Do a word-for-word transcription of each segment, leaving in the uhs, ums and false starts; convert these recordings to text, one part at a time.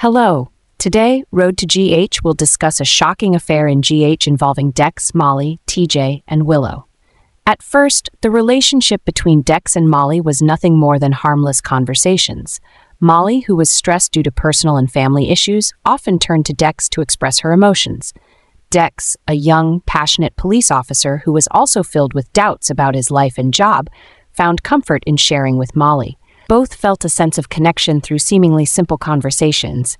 Hello. Today, Road to G H will discuss a shocking affair in G H involving Dex, Molly, T J, and Willow. At first, the relationship between Dex and Molly was nothing more than harmless conversations. Molly, who was stressed due to personal and family issues, often turned to Dex to express her emotions. Dex, a young, passionate police officer who was also filled with doubts about his life and job, found comfort in sharing with Molly. Both felt a sense of connection through seemingly simple conversations.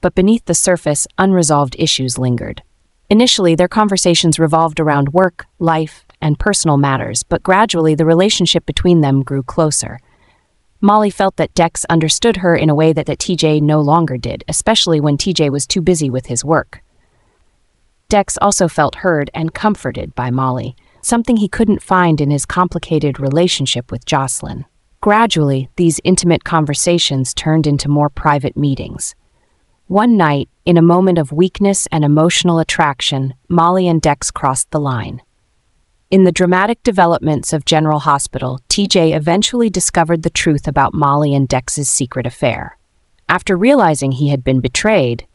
But beneath the surface, unresolved issues lingered. Initially, their conversations revolved around work, life, and personal matters, but gradually the relationship between them grew closer. Molly felt that Dex understood her in a way that, that T J no longer did, especially when T J was too busy with his work. Dex also felt heard and comforted by Molly, something he couldn't find in his complicated relationship with Jocelyn. Gradually, these intimate conversations turned into more private meetings. One night, in a moment of weakness and emotional attraction, Molly and Dex crossed the line. In the dramatic developments of General Hospital, T J eventually discovered the truth about Molly and Dex's secret affair. After realizing he had been betrayed,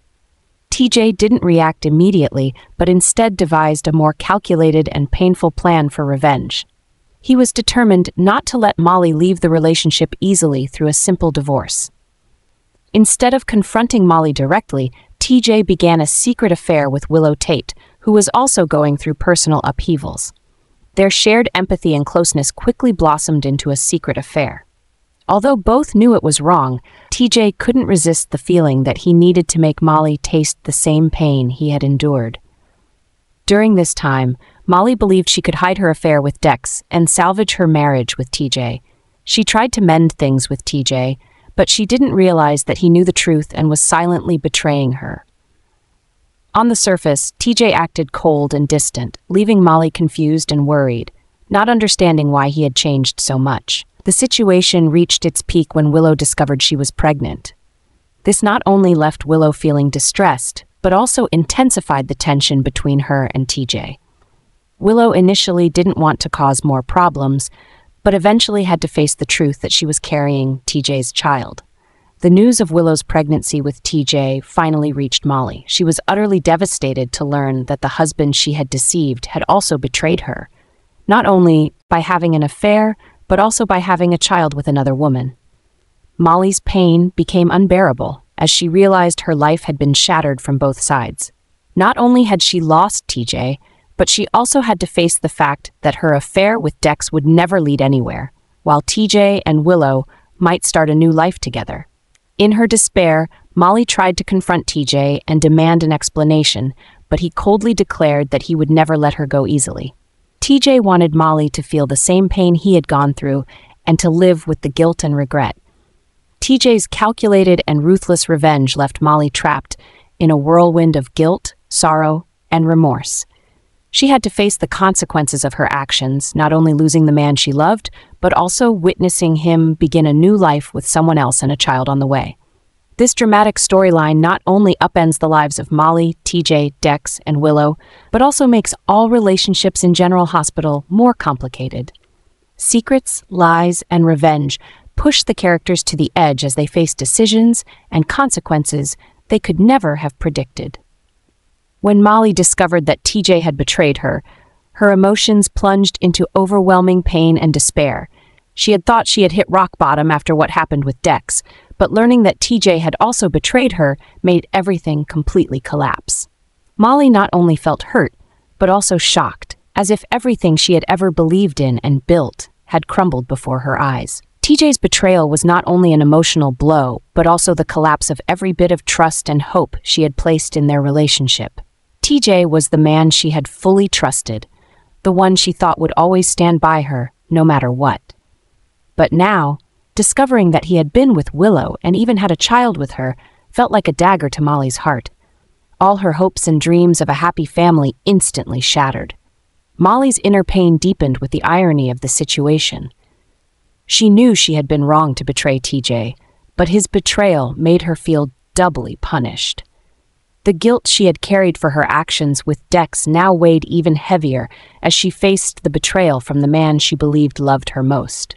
T J didn't react immediately, but instead devised a more calculated and painful plan for revenge. He was determined not to let Molly leave the relationship easily through a simple divorce. Instead of confronting Molly directly, T J began a secret affair with Willow Tate, who was also going through personal upheavals. Their shared empathy and closeness quickly blossomed into a secret affair. Although both knew it was wrong, T J couldn't resist the feeling that he needed to make Molly taste the same pain he had endured. During this time, Molly believed she could hide her affair with Dex and salvage her marriage with T J. She tried to mend things with T J, but she didn't realize that he knew the truth and was silently betraying her. On the surface, T J acted cold and distant, leaving Molly confused and worried, not understanding why he had changed so much. The situation reached its peak when Willow discovered she was pregnant. This not only left Willow feeling distressed, but also intensified the tension between her and T J. Willow initially didn't want to cause more problems, but eventually had to face the truth that she was carrying T J's child. The news of Willow's pregnancy with T J finally reached Molly. She was utterly devastated to learn that the husband she had deceived had also betrayed her, not only by having an affair, but also by having a child with another woman. Molly's pain became unbearable as she realized her life had been shattered from both sides. Not only had she lost T J, but she also had to face the fact that her affair with Dex would never lead anywhere, while T J and Willow might start a new life together. In her despair, Molly tried to confront T J and demand an explanation, but he coldly declared that he would never let her go easily. T J wanted Molly to feel the same pain he had gone through and to live with the guilt and regret. T J's calculated and ruthless revenge left Molly trapped in a whirlwind of guilt, sorrow, and remorse. She had to face the consequences of her actions, not only losing the man she loved, but also witnessing him begin a new life with someone else and a child on the way. This dramatic storyline not only upends the lives of Molly, T J, Dex, and Willow, but also makes all relationships in General Hospital more complicated. Secrets, lies, and revenge push the characters to the edge as they face decisions and consequences they could never have predicted. When Molly discovered that T J had betrayed her, her emotions plunged into overwhelming pain and despair. She had thought she had hit rock bottom after what happened with Dex, but learning that T J had also betrayed her made everything completely collapse. Molly not only felt hurt, but also shocked, as if everything she had ever believed in and built had crumbled before her eyes. T J's betrayal was not only an emotional blow, but also the collapse of every bit of trust and hope she had placed in their relationship. T J was the man she had fully trusted, the one she thought would always stand by her, no matter what. But now, discovering that he had been with Willow and even had a child with her felt like a dagger to Molly's heart. All her hopes and dreams of a happy family instantly shattered. Molly's inner pain deepened with the irony of the situation. She knew she had been wrong to betray T J, but his betrayal made her feel doubly punished. The guilt she had carried for her actions with Dex now weighed even heavier as she faced the betrayal from the man she believed loved her most.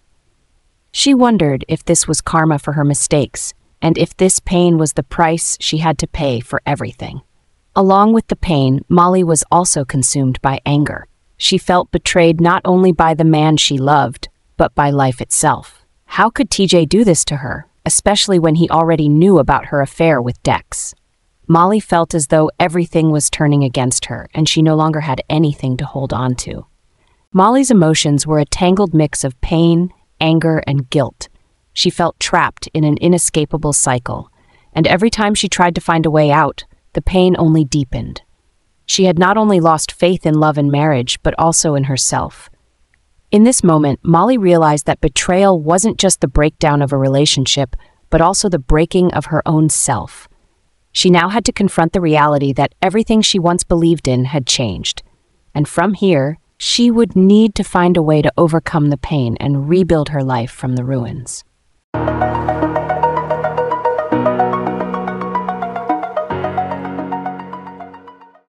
She wondered if this was karma for her mistakes, and if this pain was the price she had to pay for everything. Along with the pain, Molly was also consumed by anger. She felt betrayed not only by the man she loved, but by life itself. How could T J do this to her, especially when he already knew about her affair with Dex? Molly felt as though everything was turning against her, and she no longer had anything to hold on to. Molly's emotions were a tangled mix of pain, anger, and guilt. She felt trapped in an inescapable cycle, and every time she tried to find a way out, the pain only deepened. She had not only lost faith in love and marriage, but also in herself. In this moment, Molly realized that betrayal wasn't just the breakdown of a relationship, but also the breaking of her own self. She now had to confront the reality that everything she once believed in had changed, and from here, she would need to find a way to overcome the pain and rebuild her life from the ruins.